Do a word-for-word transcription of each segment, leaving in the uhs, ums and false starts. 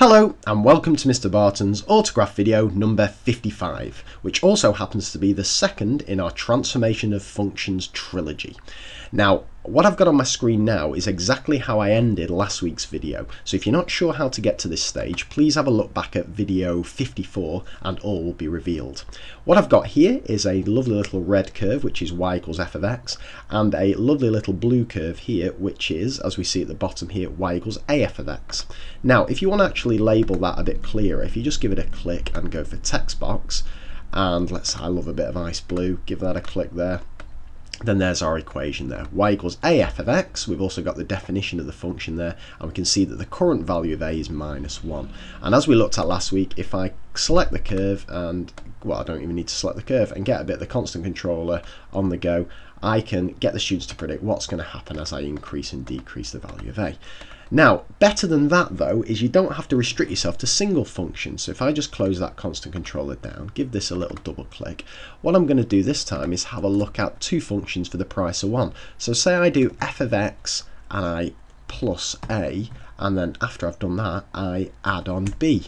Hello and welcome to Mister Barton's Autograph video number fifty-five, which also happens to be the second in our Transformation of Functions trilogy. Now, what I've got on my screen now is exactly how I ended last week's video, so if you're not sure how to get to this stage, please have a look back at video fifty-four and all will be revealed. What I've got here is a lovely little red curve, which is y equals f of x, and a lovely little blue curve here, which is, as we see at the bottom here, y equals af of x. Now, if you want to actually label that a bit clearer, if you just give it a click and go for text box, and let's I love a bit of ice blue, give that a click there, then there's our equation there, y equals af of x. We've also got the definition of the function there, and we can see that the current value of a is minus one, and as we looked at last week, if I select the curve and well I don't even need to select the curve and get a bit of the constant controller on the go, I can get the students to predict what's going to happen as I increase and decrease the value of a. Now, better than that though is you don't have to restrict yourself to single functions. So if I just close that constant controller down, give this a little double click, what I'm going to do this time is have a look at two functions for the price of one. So say I do f of x and I plus a, and then after I've done that I add on b.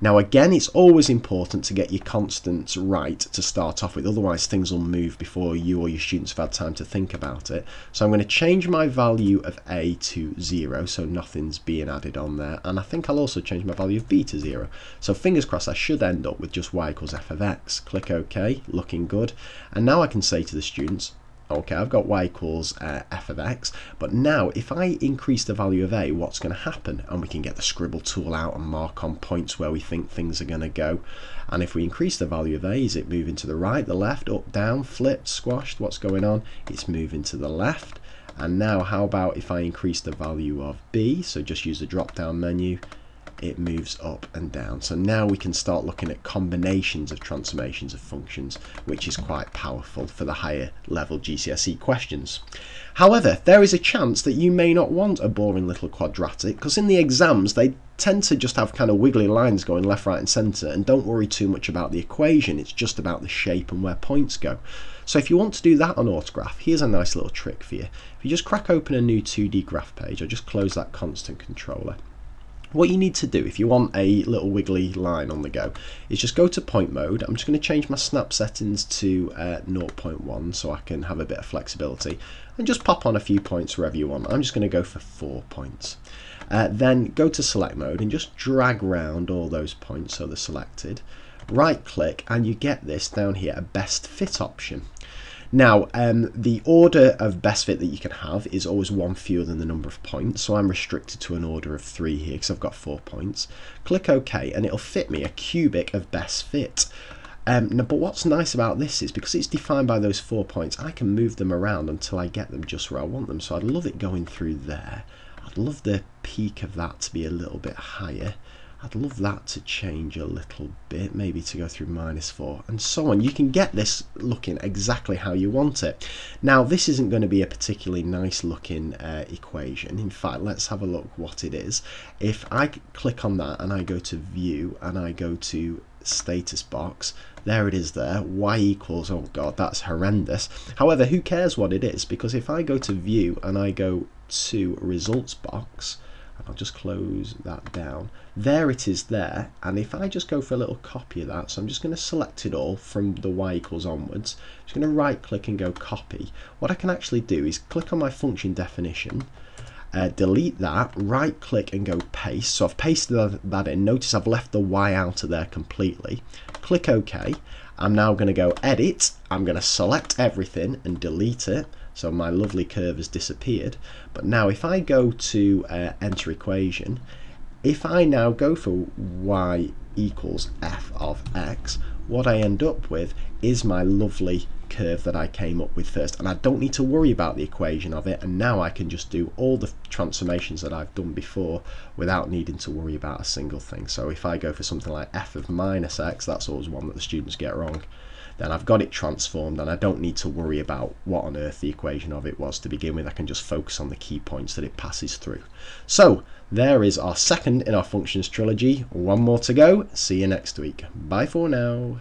Now again, it's always important to get your constants right to start off with, otherwise things will move before you or your students have had time to think about it. So I'm going to change my value of a to zero, so nothing's being added on there, and I think I'll also change my value of b to zero. So fingers crossed I should end up with just y equals f of x. Click OK, looking good, and now I can say to the students, okay, I've got y equals uh, f of x, but now if I increase the value of a, what's going to happen? And we can get the scribble tool out and mark on points where we think things are going to go. And if we increase the value of a, is it moving to the right, the left, up, down, flipped, squashed? What's going on? It's moving to the left. And now how about if I increase the value of b, so just use the drop down menu, it moves up and down. So now we can start looking at combinations of transformations of functions, which is quite powerful for the higher level G C S E questions. However, there is a chance that you may not want a boring little quadratic, because in the exams they tend to just have kind of wiggly lines going left, right and centre, and don't worry too much about the equation, it's just about the shape and where points go. So if you want to do that on Autograph, here's a nice little trick for you. If you just crack open a new two D graph page, or just close that constant controller, what you need to do if you want a little wiggly line on the go is just go to point mode. I'm just going to change my snap settings to uh, zero point one so I can have a bit of flexibility, and just pop on a few points wherever you want. I'm just going to go for four points. Uh, then go to select mode and just drag round all those points so they're selected. Right click and you get this down here, a best fit option. Now, um, the order of best fit that you can have is always one fewer than the number of points, so I'm restricted to an order of three here because I've got four points. Click OK and it'll fit me a cubic of best fit. Um, now, but what's nice about this is because it's defined by those four points, I can move them around until I get them just where I want them, so I'd love it going through there. I'd love the peak of that to be a little bit higher. I'd love that to change a little bit, maybe to go through minus four and so on. You can get this looking exactly how you want it. Now this isn't going to be a particularly nice looking uh, equation. In fact, let's have a look what it is. If I click on that and I go to view and I go to status box, there it is there, y equals, oh god, that's horrendous. However, who cares what it is, because if I go to view and I go to results box, I'll just close that down, there it is there, and if I just go for a little copy of that, so I'm just going to select it all from the y equals onwards, I'm just going to right click and go copy. What I can actually do is click on my function definition, uh, delete that, right click and go paste. So I've pasted that in, notice I've left the y out of there completely. Click OK, I'm now going to go edit, I'm going to select everything and delete it. So my lovely curve has disappeared. But now if I go to uh, enter equation, if I now go for y equals f of x, what I end up with is my lovely curve that I came up with first, and I don't need to worry about the equation of it, and now I can just do all the transformations that I've done before without needing to worry about a single thing. So if I go for something like f of minus x, that's always one that the students get wrong, then I've got it transformed and I don't need to worry about what on earth the equation of it was to begin with. I can just focus on the key points that it passes through. So there is our second in our functions trilogy. One more to go. See you next week. Bye for now.